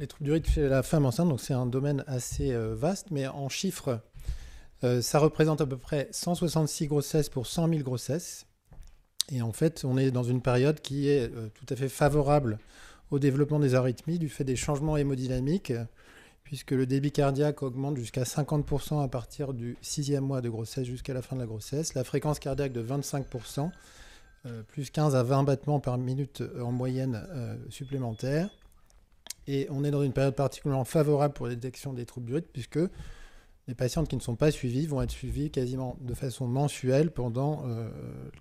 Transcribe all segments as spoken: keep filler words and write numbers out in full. Les troubles du rythme chez la femme enceinte, donc c'est un domaine assez euh, vaste, mais en chiffres, euh, ça représente à peu près cent soixante-six grossesses pour cent mille grossesses. Et en fait, on est dans une période qui est euh, tout à fait favorable au développement des arythmies du fait des changements hémodynamiques, puisque le débit cardiaque augmente jusqu'à cinquante pour cent à partir du sixième mois de grossesse jusqu'à la fin de la grossesse, la fréquence cardiaque de vingt-cinq pour cent, euh, plus quinze à vingt battements par minute en moyenne euh, supplémentaires. Et on est dans une période particulièrement favorable pour la détection des troubles du rythme, puisque les patientes qui ne sont pas suivies vont être suivies quasiment de façon mensuelle pendant euh,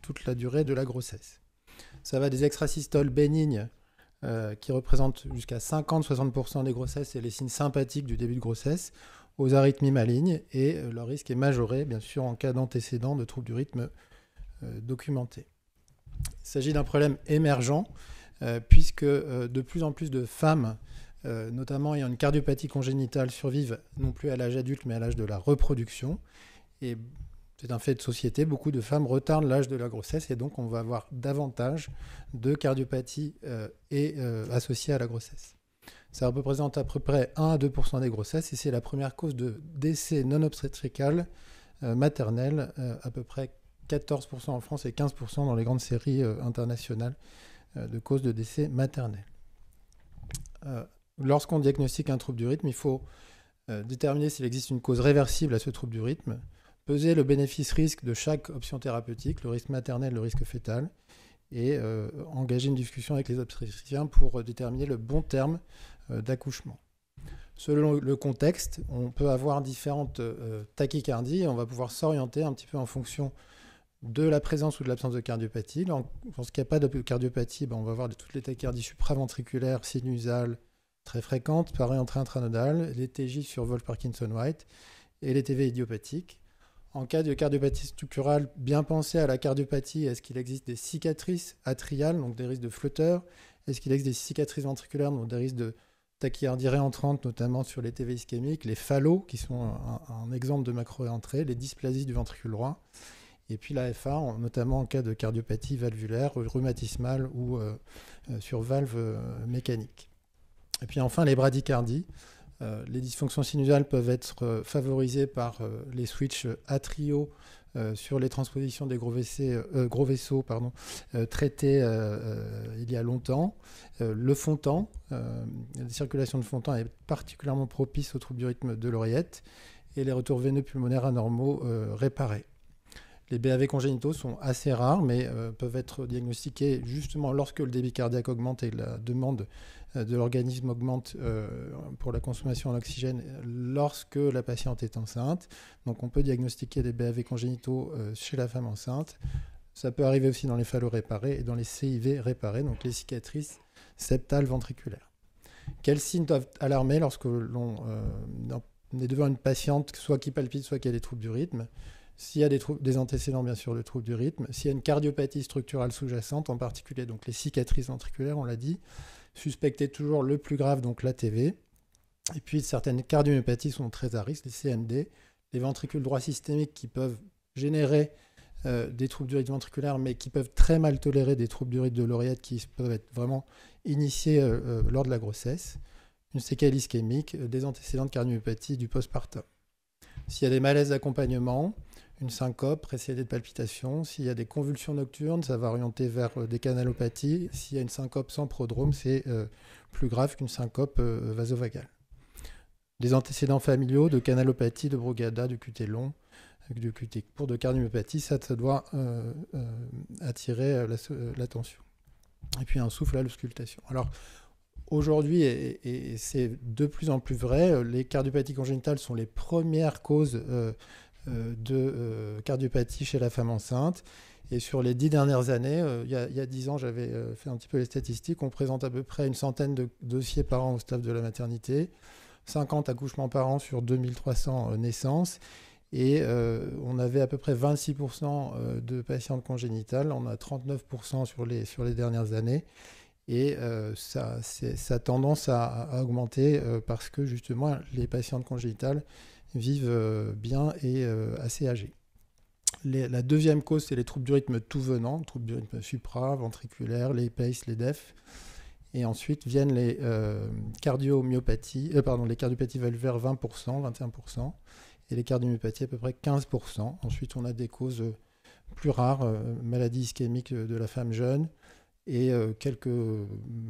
toute la durée de la grossesse. Ça va des extrasystoles bénignes, Euh, qui représente jusqu'à cinquante à soixante pour cent des grossesses et les signes sympathiques du début de grossesse, aux arythmies malignes, et euh, leur risque est majoré, bien sûr, en cas d'antécédent de troubles du rythme euh, documentés. Il s'agit d'un problème émergent, euh, puisque euh, de plus en plus de femmes, euh, notamment ayant une cardiopathie congénitale, survivent non plus à l'âge adulte, mais à l'âge de la reproduction. Et c'est un fait de société, beaucoup de femmes retardent l'âge de la grossesse et donc on va avoir davantage de cardiopathie euh, et, euh, associée à la grossesse. Ça représente à peu près un à deux pour cent des grossesses et c'est la première cause de décès non obstétrical euh, maternel, euh, à peu près quatorze pour cent en France et quinze pour cent dans les grandes séries euh, internationales euh, de causes de décès maternel. Euh, lorsqu'on diagnostique un trouble du rythme, il faut euh, déterminer s'il existe une cause réversible à ce trouble du rythme, peser le bénéfice-risque de chaque option thérapeutique, le risque maternel, le risque fœtal, et euh, engager une discussion avec les obstétriciens pour déterminer le bon terme euh, d'accouchement. Selon le contexte, on peut avoir différentes euh, tachycardies, et on va pouvoir s'orienter un petit peu en fonction de la présence ou de l'absence de cardiopathie. Lorsqu'il n'y a pas de cardiopathie, ben on va avoir de, toutes les tachycardies supraventriculaires, sinusales, très fréquentes, par réentrée intranodale, les T J sur Wolff-Parkinson-White, et les T V idiopathiques. En cas de cardiopathie structurale, bien penser à la cardiopathie. Est-ce qu'il existe des cicatrices atriales, donc des risques de flotteurs? Est-ce qu'il existe des cicatrices ventriculaires, donc des risques de tachycardie réentrante, notamment sur les T V ischémiques, les phallos, qui sont un, un exemple de macro-réentrée, les dysplasies du ventricule droit, et puis la F A, notamment en cas de cardiopathie valvulaire, rhumatismale ou euh, sur valve euh, mécanique. Et puis enfin, les bradycardies. Euh, les dysfonctions sinusales peuvent être euh, favorisées par euh, les switches atriaux euh, sur les transpositions des gros, vaissées, euh, gros vaisseaux pardon, euh, traités euh, euh, il y a longtemps. Euh, le Fontan, euh, la circulation de Fontan est particulièrement propice aux troubles du rythme de l'oreillette et les retours veineux pulmonaires anormaux euh, réparés. Les B A V congénitaux sont assez rares, mais euh, peuvent être diagnostiqués justement lorsque le débit cardiaque augmente et la demande euh, de l'organisme augmente euh, pour la consommation en oxygène lorsque la patiente est enceinte. Donc on peut diagnostiquer des B A V congénitaux euh, chez la femme enceinte. Ça peut arriver aussi dans les phallos réparés et dans les C I V réparés, donc les cicatrices septales ventriculaires. Quels signes doivent alarmer lorsque l'on euh, est devant une patiente, soit qui palpite, soit qui a des troubles du rythme? S'il y a des, des antécédents, bien sûr, de troubles du rythme, s'il y a une cardiopathie structurale sous-jacente, en particulier donc les cicatrices ventriculaires, on l'a dit, suspectez toujours le plus grave, donc l'A T V. Et puis, certaines cardiomyopathies sont très à risque, les C M D, les ventricules droits systémiques qui peuvent générer euh, des troubles du rythme ventriculaire, mais qui peuvent très mal tolérer des troubles du rythme de l'oreillette qui peuvent être vraiment initiés euh, euh, lors de la grossesse, une séquelle ischémique, euh, des antécédents de cardiomyopathie du postpartum. S'il y a des malaises d'accompagnement, une syncope précédée de palpitations. S'il y a des convulsions nocturnes, ça va orienter vers des canalopathies. S'il y a une syncope sans prodrome, c'est euh, plus grave qu'une syncope euh, vasovagale. Des antécédents familiaux de canalopathie, de Brogada, de Q T long, de Q T court, de cardiomyopathie, ça, ça doit euh, euh, attirer euh, l'attention. Et puis un souffle à l'auscultation. Alors aujourd'hui, et, et, et c'est de plus en plus vrai, les cardiopathies congénitales sont les premières causes euh, de euh, cardiopathie chez la femme enceinte. Et sur les dix dernières années, euh, il y a, il y a dix ans, j'avais euh, fait un petit peu les statistiques, on présente à peu près une centaine de dossiers par an au staff de la maternité, cinquante accouchements par an sur deux mille trois cents euh, naissances, et euh, on avait à peu près vingt-six pour cent de patientes congénitales, on a trente-neuf pour cent sur les, sur les dernières années, et euh, ça, ça a tendance à, à augmenter euh, parce que justement les patientes congénitales vivent bien et assez âgés. Les, la deuxième cause, c'est les troubles du rythme tout venant, troubles du rythme supra, ventriculaire, les P A C E, les D E F. Et ensuite viennent les euh, cardiomyopathies, euh, pardon, les cardiopathies valvaires vingt pour cent, vingt et un pour cent, et les cardiomyopathies à peu près quinze pour cent. Ensuite, on a des causes plus rares, euh, maladies ischémiques de la femme jeune et euh, quelques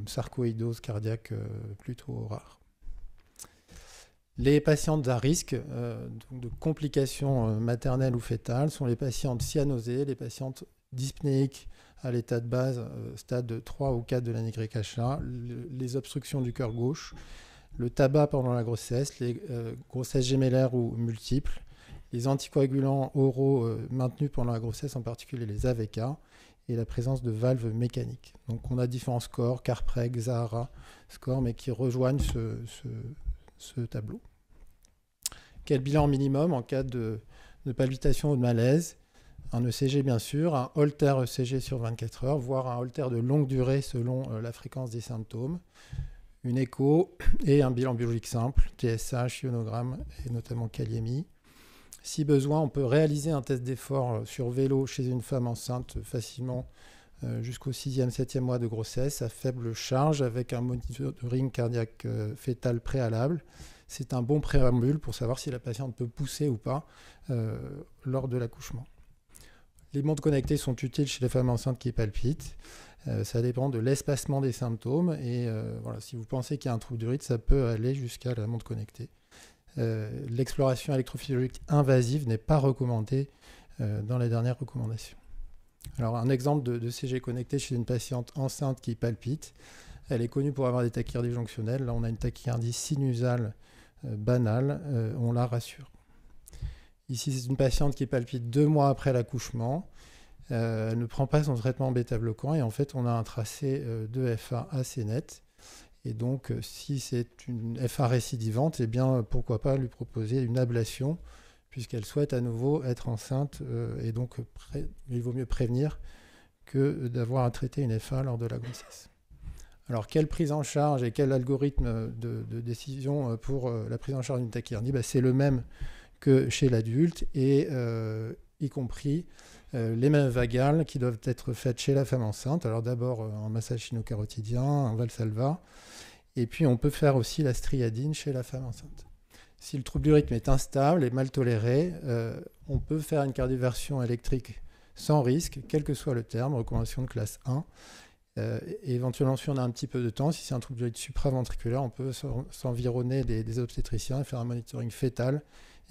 sarcoïdoses cardiaques euh, plutôt rares. Les patientes à risque euh, donc de complications euh, maternelles ou fétales sont les patientes cyanosées, les patientes dyspnéiques à l'état de base, euh, stade trois ou quatre de la N Y H A, le, les obstructions du cœur gauche, le tabac pendant la grossesse, les euh, grossesses gémellaires ou multiples, les anticoagulants oraux euh, maintenus pendant la grossesse, en particulier les A V K, et la présence de valves mécaniques. Donc on a différents scores, CARPREG, ZAHARA, scores, mais qui rejoignent ce, ce, ce tableau. Quel bilan minimum en cas de, de palpitation ou de malaise? Un E C G bien sûr, un holter E C G sur vingt-quatre heures, voire un holter de longue durée selon euh, la fréquence des symptômes, une écho et un bilan biologique simple, T S H, ionogramme et notamment kaliémie. Si besoin, on peut réaliser un test d'effort sur vélo chez une femme enceinte facilement euh, jusqu'au sixième septième mois de grossesse à faible charge avec un monitoring cardiaque euh, fœtal préalable. C'est un bon préambule pour savoir si la patiente peut pousser ou pas euh, lors de l'accouchement. Les montres connectées sont utiles chez les femmes enceintes qui palpitent. Euh, ça dépend de l'espacement des symptômes. Et euh, voilà, si vous pensez qu'il y a un trouble du rythme, ça peut aller jusqu'à la montre connectée. Euh, L'exploration électrophysiologique invasive n'est pas recommandée euh, dans les dernières recommandations. Alors, un exemple de, de C G connecté chez une patiente enceinte qui palpite. Elle est connue pour avoir des tachycardies jonctionnelles. Là, on a une tachycardie sinusale euh, banale. Euh, on la rassure. Ici, c'est une patiente qui palpite deux mois après l'accouchement. Euh, elle ne prend pas son traitement bêta-bloquant et en fait, on a un tracé euh, de F A assez net. Et donc, euh, si c'est une F A récidivante, eh bien, pourquoi pas lui proposer une ablation puisqu'elle souhaite à nouveau être enceinte euh, et donc il vaut mieux prévenir que d'avoir à traiter une F A lors de la grossesse. Alors, quelle prise en charge et quel algorithme de, de décision pour euh, la prise en charge d'une tachycardie? Bah, c'est le même que chez l'adulte, et euh, y compris euh, les manœuvres vagales qui doivent être faites chez la femme enceinte. Alors d'abord euh, un massage chino-carotidien, un valsalva, et puis on peut faire aussi la striadine chez la femme enceinte. Si le trouble du rythme est instable et mal toléré, euh, on peut faire une cardioversion électrique sans risque, quel que soit le terme, recommandation de classe un. Euh, et éventuellement, si on a un petit peu de temps, si c'est un trouble du rythme supraventriculaire, on peut s'environner des, des obstétriciens et faire un monitoring fœtal,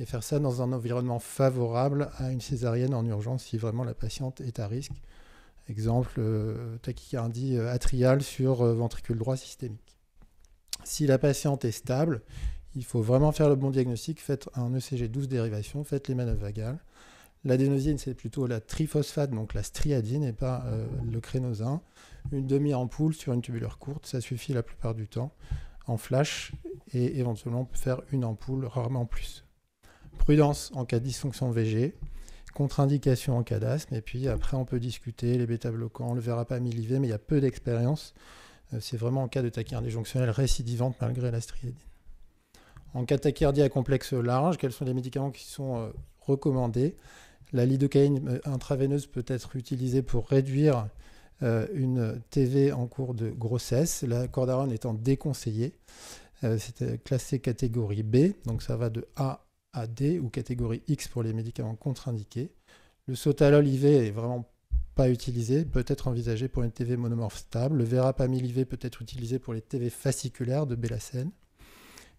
et faire ça dans un environnement favorable à une césarienne en urgence si vraiment la patiente est à risque. Exemple, euh, tachycardie euh, atriale sur euh, ventricule droit systémique. Si la patiente est stable, il faut vraiment faire le bon diagnostic, faites un E C G douze dérivation, faites les manœuvres vagales. L'adénosine, c'est plutôt la triphosphate, donc la striadine et pas euh, le crénosin. Une demi-ampoule sur une tubulaire courte, ça suffit la plupart du temps en flash et éventuellement on peut faire une ampoule, rarement plus. Prudence en cas de dysfonction V G, contre-indication en cas d'asthme, et puis après on peut discuter les bêta-bloquants, le Verapamil I V, mais il y a peu d'expérience. C'est vraiment en cas de tachycardie jonctionnelle récidivante malgré la striadine. En cas de tachycardie à complexe large, quels sont les médicaments qui sont recommandés? La lidocaïne intraveineuse peut être utilisée pour réduire une T V en cours de grossesse, la cordarone étant déconseillée. C'est classé catégorie B, donc ça va de A à A D ou catégorie X pour les médicaments contre-indiqués. Le sotalol I V est vraiment pas utilisé, peut être envisagé pour une T V monomorphe stable. Le verapamil I V peut être utilisé pour les T V fasciculaires de Bélacène.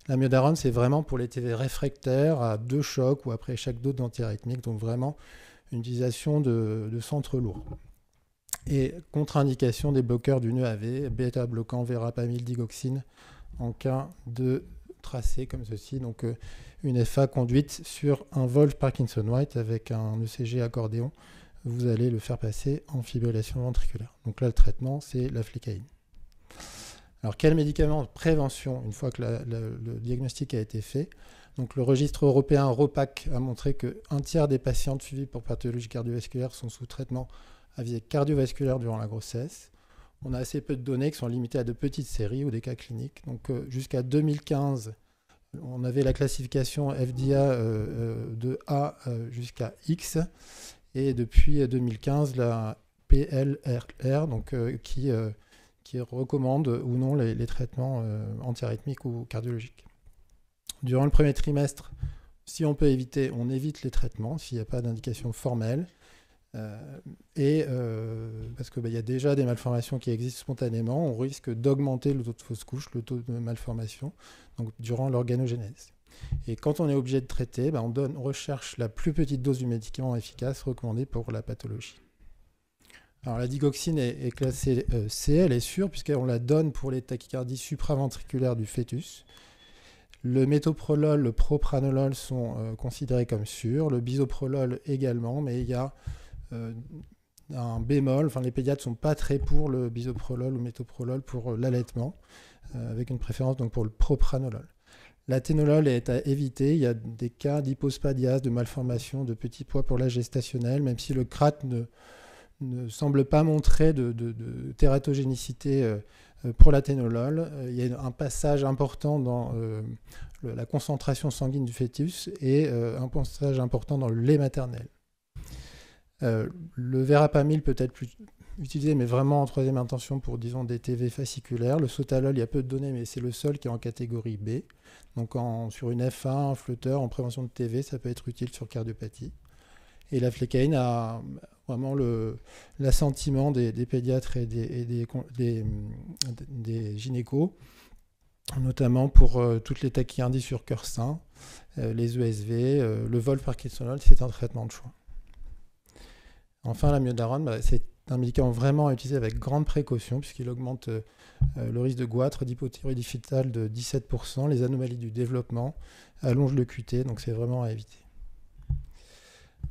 La miodarone, c'est vraiment pour les T V réfractaires à deux chocs ou après chaque dose d'antiarythmique, donc vraiment une utilisation de, de centre lourd. Et contre-indication des bloqueurs du N Y H A, bêta-bloquant, verapamil, digoxine en cas de tracé comme ceci, donc euh, une F A conduite sur un Wolff-Parkinson-White avec un E C G accordéon, vous allez le faire passer en fibrillation ventriculaire. Donc là, le traitement, c'est la flécaïne. Alors, quel médicament de prévention, une fois que la, la, le diagnostic a été fait? Donc, le registre européen ROPAC a montré qu'un tiers des patientes suivies pour pathologie cardiovasculaire sont sous traitement à visée cardiovasculaire durant la grossesse. On a assez peu de données qui sont limitées à de petites séries ou des cas cliniques. Donc euh, jusqu'à deux mille quinze, on avait la classification F D A euh, de A euh, jusqu'à X. Et depuis deux mille quinze, la P L R R, donc, euh, qui euh, qui recommande ou non les, les traitements euh, antiarythmiques ou cardiologiques. Durant le premier trimestre, si on peut éviter, on évite les traitements s'il n'y a pas d'indication formelle. Euh, et euh, parce qu'il bah, y a déjà des malformations qui existent spontanément, on risque d'augmenter le taux de fausse couche, le taux de malformation, donc durant l'organogénèse. Et quand on est obligé de traiter, bah, on, donne, on recherche la plus petite dose du médicament efficace recommandée pour la pathologie. Alors la digoxine est, est classée euh, C, elle est sûre, puisqu'on la donne pour les tachycardies supraventriculaires du fœtus. Le métoprolol, le propranolol sont euh, considérés comme sûrs, le bisoprolol également, mais il y a Euh, un bémol, enfin les pédiatres ne sont pas très pour le bisoprolol ou métoprolol pour euh, l'allaitement, euh, avec une préférence donc pour le propranolol. L'athénolol est à éviter, il y a des cas d'hypospadiase, de malformation, de petits pois pour l'âge gestationnel, même si le C R A T ne, ne semble pas montrer de, de, de tératogénicité euh, pour l'athénolol. Il y a un passage important dans euh, le, la concentration sanguine du fœtus et euh, un passage important dans le lait maternel. Euh, le verapamil peut être plus utilisé, mais vraiment en troisième intention pour, disons, des T V fasciculaires. Le sotalol, il y a peu de données, mais c'est le seul qui est en catégorie B. Donc en, sur une F A, un flotteur, en prévention de T V, ça peut être utile sur cardiopathie. Et la flécaïne a vraiment l'assentiment des, des pédiatres et des, et des, des, des gynécos, notamment pour euh, toutes les tachycardies sur cœur sain, euh, les E S V, euh, le Wolff-Parkinson-White, c'est un traitement de choix. Enfin, la miodarone, bah, c'est un médicament vraiment à utiliser avec grande précaution puisqu'il augmente euh, le risque de goitre, d'hypothyroïdie fœtale de dix-sept pour cent, les anomalies du développement, allonge le Q T, donc c'est vraiment à éviter.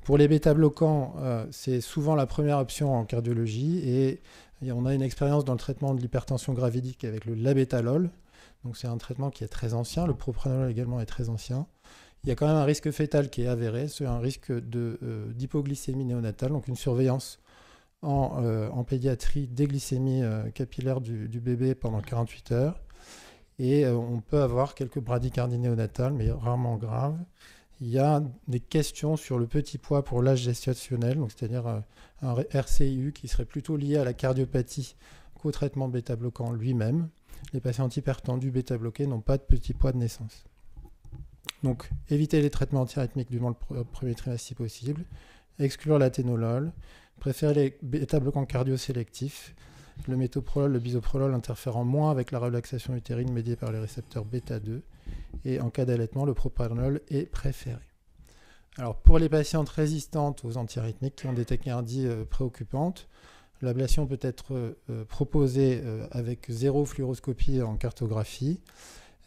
Pour les bêta-bloquants, euh, c'est souvent la première option en cardiologie et, et on a une expérience dans le traitement de l'hypertension gravidique avec le labétalol. Donc c'est un traitement qui est très ancien, le propranolol également est très ancien. Il y a quand même un risque fœtal qui est avéré, c'est un risque d'hypoglycémie euh, néonatale, donc une surveillance en, euh, en pédiatrie des glycémies euh, capillaires du, du bébé pendant quarante-huit heures. Et euh, on peut avoir quelques bradycardies néonatales, mais rarement graves. Il y a des questions sur le petit poids pour l'âge gestationnel, c'est-à-dire euh, un R C I U qui serait plutôt lié à la cardiopathie qu'au traitement bêta-bloquant lui-même. Les patients hypertendus bêta-bloqués n'ont pas de petit poids de naissance. Donc, éviter les traitements antiarythmiques durant le premier trimestre si possible, exclure l'athénolol, préférer les bêta-bloquants cardio-sélectifs, le métoprolol, le bisoprolol interférant moins avec la relaxation utérine médiée par les récepteurs bêta deux, et en cas d'allaitement, le propranolol est préféré. Alors, pour les patientes résistantes aux antiarythmiques qui ont des tachycardies euh, préoccupantes, l'ablation peut être euh, proposée euh, avec zéro fluoroscopie en cartographie,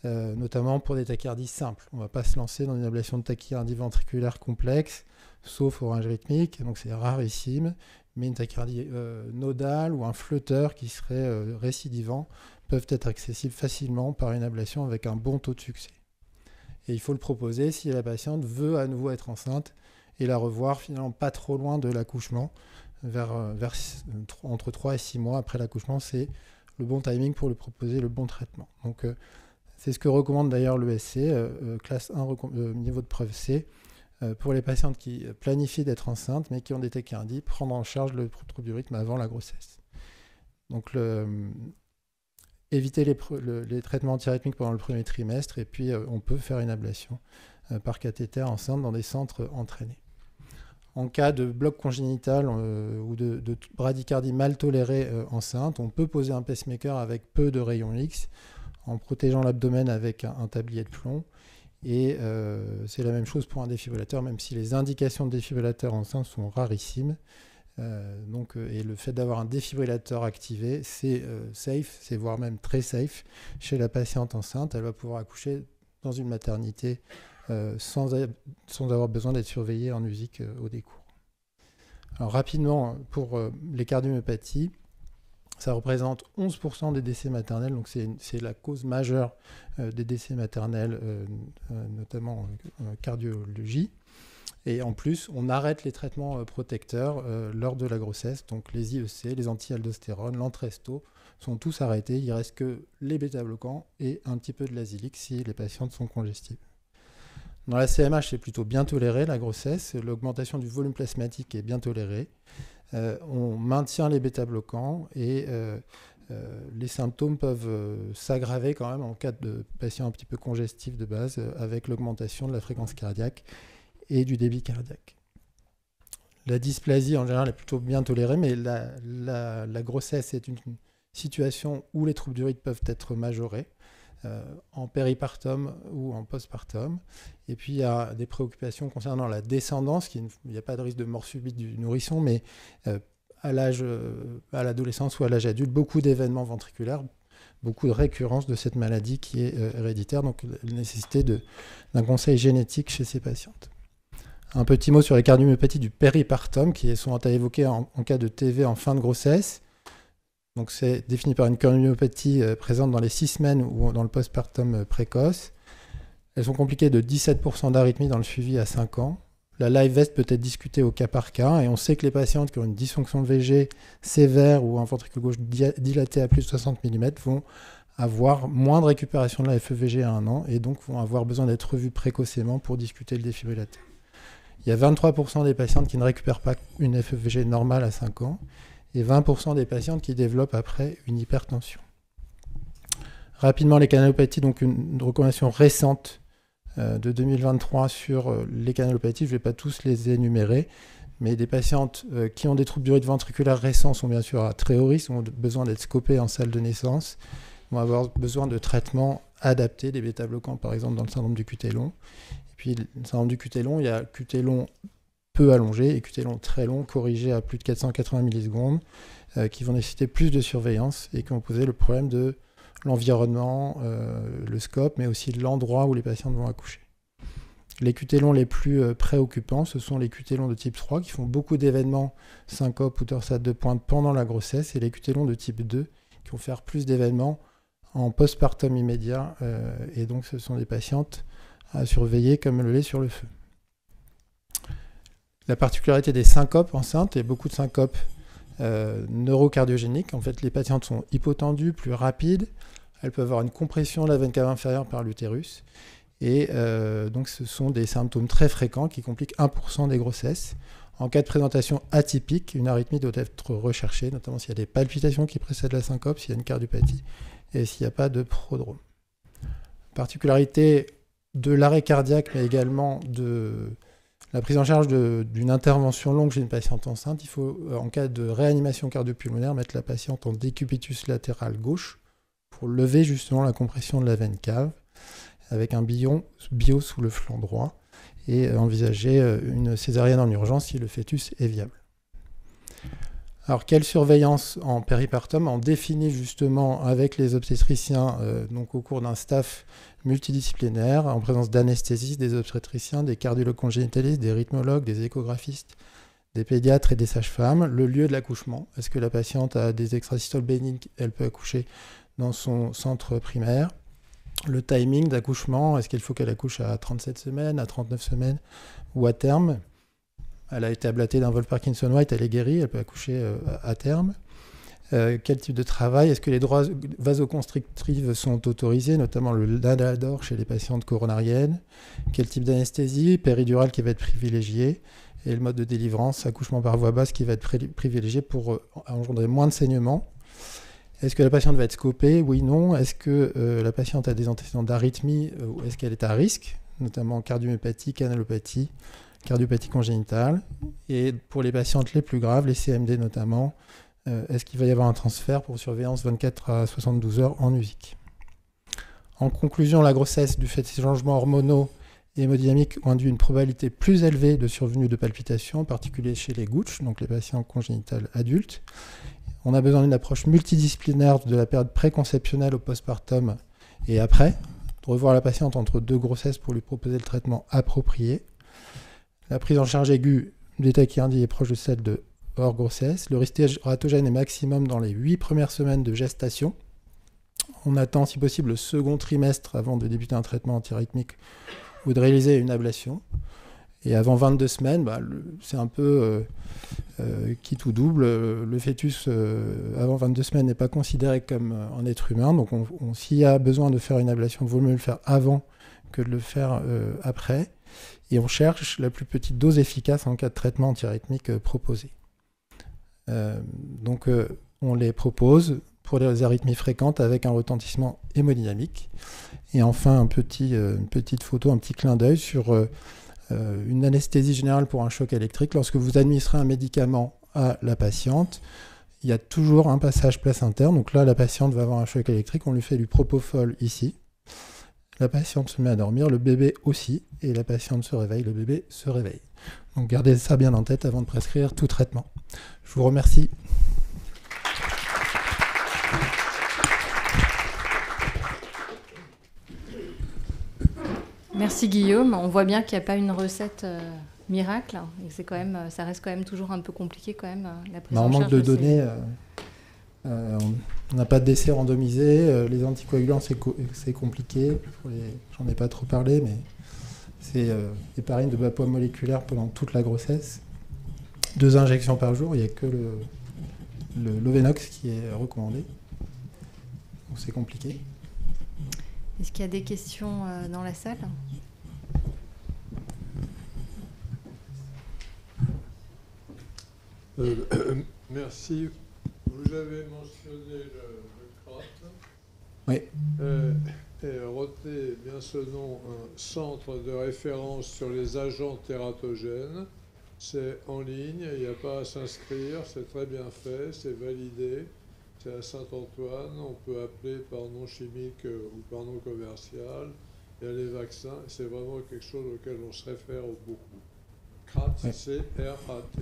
Euh, notamment pour des tachycardies simples. On ne va pas se lancer dans une ablation de tachycardie ventriculaire complexe, sauf orange rythmique, donc c'est rarissime, mais une tachycardie euh, nodale ou un flotteur qui serait euh, récidivant peuvent être accessibles facilement par une ablation avec un bon taux de succès. Et il faut le proposer si la patiente veut à nouveau être enceinte et la revoir finalement pas trop loin de l'accouchement, vers, vers, entre trois et six mois après l'accouchement, c'est le bon timing pour lui proposer le bon traitement. Donc, euh, c'est ce que recommande d'ailleurs le S C, euh, classe un, euh, niveau de preuve C, euh, pour les patientes qui planifient d'être enceintes mais qui ont des tachycardies, prendre en charge le trouble du rythme avant la grossesse. Donc le, éviter les, le, les traitements antiarythmiques pendant le premier trimestre et puis euh, on peut faire une ablation euh, par cathéter enceinte dans des centres entraînés. En cas de bloc congénital euh, ou de, de bradycardie mal tolérée euh, enceinte, on peut poser un pacemaker avec peu de rayons X, en protégeant l'abdomen avec un, un tablier de plomb. Et euh, c'est la même chose pour un défibrillateur, même si les indications de défibrillateur enceinte sont rarissimes. Euh, donc, et le fait d'avoir un défibrillateur activé, c'est euh, safe, c'est voire même très safe chez la patiente enceinte. Elle va pouvoir accoucher dans une maternité euh, sans, a, sans avoir besoin d'être surveillée en U S I C euh, au décours. Alors rapidement, pour euh, les cardiomyopathies, ça représente onze pour cent des décès maternels, donc c'est la cause majeure euh, des décès maternels, euh, euh, notamment en euh, cardiologie. Et en plus, on arrête les traitements euh, protecteurs euh, lors de la grossesse, donc les I E C, les anti-aldostérone, l'entresto sont tous arrêtés. Il ne reste que les bêta-bloquants et un petit peu de l'azilique si les patientes sont congestives. Dans la C M H, c'est plutôt bien toléré la grossesse, l'augmentation du volume plasmatique est bien tolérée. Euh, on maintient les bêta-bloquants et euh, Euh, les symptômes peuvent euh, s'aggraver quand même en cas de patient un petit peu congestif de base euh, avec l'augmentation de la fréquence cardiaque et du débit cardiaque. La dysplasie en général est plutôt bien tolérée, mais la, la, la grossesse est une situation où les troubles du rythme peuvent être majorés euh, en péripartum ou en postpartum. Et puis il y a des préoccupations concernant la descendance, qui, il n'y a pas de risque de mort subite du nourrisson, mais euh, à l'âge, à l'adolescence ou à l'âge adulte, beaucoup d'événements ventriculaires, beaucoup de récurrences de cette maladie qui est euh, héréditaire, donc la nécessité d'un conseil génétique chez ces patientes. Un petit mot sur les cardiomyopathies du péripartum qui sont à évoquer en, en cas de T V en fin de grossesse. Donc c'est défini par une cardiomyopathie euh, présente dans les six semaines ou dans le postpartum euh, précoce. Elles sont compliquées de dix-sept pour cent d'arythmie dans le suivi à cinq ans. La live vest peut être discutée au cas par cas, et on sait que les patientes qui ont une dysfonction de V G sévère ou un ventricule gauche dilaté à plus de soixante millimètres vont avoir moins de récupération de la F E V G à un an et donc vont avoir besoin d'être revues précocement pour discuter le défibrillateur. Il y a vingt-trois pour cent des patientes qui ne récupèrent pas une F E V G normale à cinq ans et vingt pour cent des patientes qui développent après une hypertension. Rapidement, les canalopathies, donc une recommandation récente de deux mille vingt-trois sur les canalopathies, je ne vais pas tous les énumérer, mais des patientes qui ont des troubles du rythme ventriculaire récents sont bien sûr à très haut risque, ont besoin d'être scopées en salle de naissance, vont avoir besoin de traitements adaptés, des bêta-bloquants par exemple dans le syndrome du Q T long. Et puis le syndrome du Q T long, il y a Q T long peu allongé et Q T long très long, corrigé à plus de quatre cent quatre-vingts millisecondes, euh, qui vont nécessiter plus de surveillance et qui vont poser le problème de l'environnement, euh, le scope, mais aussi l'endroit où les patientes vont accoucher. Les Q T longs les plus euh, préoccupants, ce sont les Q T longs de type trois qui font beaucoup d'événements syncope ou torsade de pointe pendant la grossesse, et les Q T longs de type deux qui vont faire plus d'événements en postpartum immédiat, euh, et donc ce sont des patientes à surveiller comme le lait sur le feu. La particularité des syncopes enceintes, et beaucoup de syncopes Euh, neurocardiogéniques. En fait, les patientes sont hypotendues, plus rapides. Elles peuvent avoir une compression de la veine cave inférieure par l'utérus. Et euh, donc, ce sont des symptômes très fréquents qui compliquent un pour cent des grossesses. En cas de présentation atypique, une arythmie doit être recherchée, notamment s'il y a des palpitations qui précèdent la syncope, s'il y a une cardiopathie et s'il n'y a pas de prodrome. Particularité de l'arrêt cardiaque, mais également de la prise en charge d'une intervention longue chez une patiente enceinte, il faut, en cas de réanimation cardiopulmonaire, mettre la patiente en décubitus latéral gauche pour lever justement la compression de la veine cave avec un billon bio sous le flanc droit et envisager une césarienne en urgence si le fœtus est viable. Alors, quelle surveillance en péripartum? On définit justement avec les obstétriciens, euh, donc au cours d'un staff multidisciplinaire, en présence d'anesthésistes, des obstétriciens, des cardiologues congénitalistes, des rythmologues, des échographistes, des pédiatres et des sages-femmes, le lieu de l'accouchement. Est-ce que la patiente a des extrasystoles bénignes? Elle peut accoucher dans son centre primaire. Le timing d'accouchement, est-ce qu'il faut qu'elle accouche à trente-sept semaines, à trente-neuf semaines ou à terme? Elle a été ablatée d'un Wolff-Parkinson-White, elle est guérie, elle peut accoucher à terme. Euh, quel type de travail? Est-ce que les droits vasoconstrictives sont autorisés, notamment le Nadador chez les patientes coronariennes? Quel type d'anesthésie? Péridurale qui va être privilégiée. Et le mode de délivrance, accouchement par voie basse, qui va être privilégié pour engendrer moins de saignements. Est-ce que la patiente va être scopée? Oui, non. Est-ce que euh, la patiente a des antécédents d'arythmie? Est-ce qu'elle est à risque? Notamment cardiomyopathie, canalopathie, cardiopathie congénitale, et pour les patientes les plus graves, les C M D notamment, euh, est-ce qu'il va y avoir un transfert pour surveillance vingt-quatre à soixante-douze heures en U S I C. En conclusion, la grossesse, du fait de ces changements hormonaux et hémodynamiques, ont induit une probabilité plus élevée de survenue de palpitations, en particulier chez les Gooch, donc les patients congénitales adultes. On a besoin d'une approche multidisciplinaire de la période préconceptionnelle au postpartum et après, de revoir la patiente entre deux grossesses pour lui proposer le traitement approprié. La prise en charge aiguë des tachycardies est proche de celle de hors grossesse. Le risque tératogène est maximum dans les huit premières semaines de gestation. On attend si possible le second trimestre avant de débuter un traitement antiarythmique ou de réaliser une ablation. Et avant vingt-deux semaines, bah, c'est un peu euh, euh, quitte ou double. Le fœtus euh, avant vingt-deux semaines n'est pas considéré comme un être humain. Donc on, on, s'il y a besoin de faire une ablation, il vaut mieux le faire avant que de le faire euh, après. Et on cherche la plus petite dose efficace en cas de traitement antiarythmique proposé. Euh, donc euh, on les propose pour les arythmies fréquentes avec un retentissement hémodynamique. Et enfin, un petit, euh, une petite photo, un petit clin d'œil sur euh, une anesthésie générale pour un choc électrique. Lorsque vous administrez un médicament à la patiente, il y a toujours un passage placentaire. Donc là, la patiente va avoir un choc électrique, on lui fait du propofol ici. La patiente se met à dormir, le bébé aussi, et la patiente se réveille, le bébé se réveille. Donc gardez ça bien en tête avant de prescrire tout traitement. Je vous remercie. Merci Guillaume. On voit bien qu'il n'y a pas une recette euh, miracle. Hein, et c'est quand même, ça reste quand même toujours un peu compliqué quand même euh, la prise bah, en charge. On manque de données. Euh, euh, on n'a pas de décès randomisé. Euh, les anticoagulants, c'est co compliqué. Les... J'en ai pas trop parlé, mais c'est euh, l'héparine de bas poids moléculaire pendant toute la grossesse. Deux injections par jour. Il n'y a que le, le l'Ovenox qui est recommandé. Donc c'est compliqué. Est-ce qu'il y a des questions euh, dans la salle ? Euh, euh, merci. Vous avez mentionné le, le C R A T. Oui. Euh, et retenez bien ce nom, un centre de référence sur les agents tératogènes. C'est en ligne, il n'y a pas à s'inscrire, c'est très bien fait, c'est validé. C'est à Saint-Antoine, on peut appeler par nom chimique ou par nom commercial. Il y a les vaccins, c'est vraiment quelque chose auquel on se réfère beaucoup. C R A T, ouais. C R A T.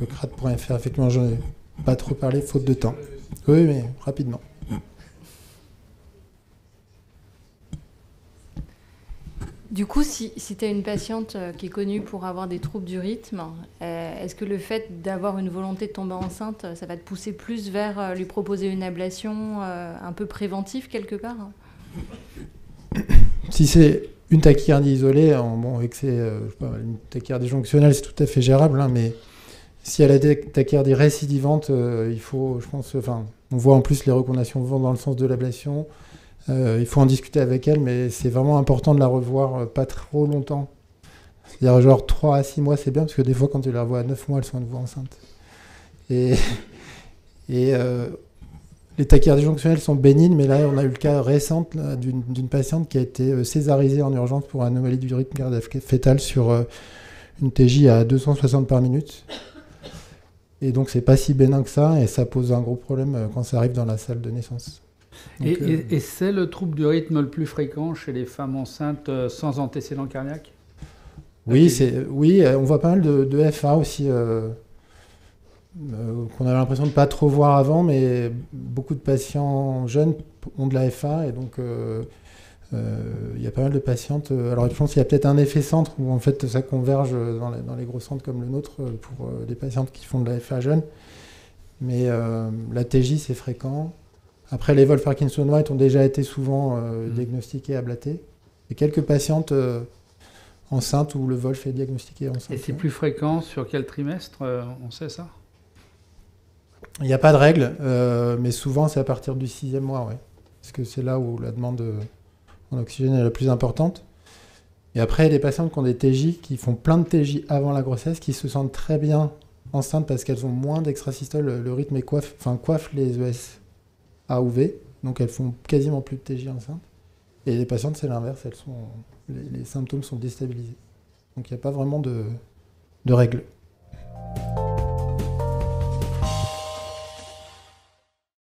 Le C R A T point F R, effectivement, j'en ai pas trop parlé, faute de temps. Oui, mais rapidement. Du coup, si, si tu as une patiente qui est connue pour avoir des troubles du rythme, euh, est-ce que le fait d'avoir une volonté de tomber enceinte, ça va te pousser plus vers euh, lui proposer une ablation euh, un peu préventive quelque part? Si c'est une tachycardie isolée, en, bon, et que c'est euh, une tachycardie jonctionnelle, c'est tout à fait gérable, hein, mais si elle a des tachycardies récidivantes, euh, il faut, je pense, enfin, on voit en plus les recommandations vont dans le sens de l'ablation. Euh, il faut en discuter avec elle, mais c'est vraiment important de la revoir euh, pas trop longtemps. C'est-à-dire genre trois à six mois, c'est bien, parce que des fois, quand tu la revois à neuf mois, elles sont à nouveau enceintes. Et, et euh, les tachycardies jonctionnelles sont bénignes, mais là, on a eu le cas récent d'une patiente qui a été euh, césarisée en urgence pour anomalie du rythme cardiaque fœtal sur euh, une T J à deux cent soixante par minute. Et donc, c'est pas si bénin que ça, et ça pose un gros problème euh, quand ça arrive dans la salle de naissance. Donc, et euh, et, et c'est le trouble du rythme le plus fréquent chez les femmes enceintes sans antécédent cardiaque? Oui, c'est, oui, on voit pas mal de, de F A aussi, euh, euh, qu'on avait l'impression de ne pas trop voir avant, mais beaucoup de patients jeunes ont de la F A, et donc il euh, euh, y a pas mal de patientes. Alors je pense qu'il y a peut-être un effet centre, où en fait ça converge dans les, dans les gros centres comme le nôtre, pour euh, des patientes qui font de la F A jeune, mais euh, la T J c'est fréquent. Après, les Wolff-Parkinson-White ont déjà été souvent euh, mmh. diagnostiqués et ablatés. Et quelques patientes euh, enceintes où le Wolff est diagnostiqué enceinte. Et c'est plus fréquent sur quel trimestre euh, on sait ça? Il n'y a pas de règle, euh, mais souvent c'est à partir du sixième mois, oui. Parce que c'est là où la demande en oxygène est la plus importante. Et après, les patientes qui ont des T J, qui font plein de T J avant la grossesse, qui se sentent très bien enceintes parce qu'elles ont moins d'extrasystoles, le, le rythme est coiffe, enfin, coiffe les E S. A ou V, donc elles font quasiment plus de T J enceinte. Et les patientes, c'est l'inverse, elles sont, les, les symptômes sont déstabilisés. Donc il n'y a pas vraiment de, de règles.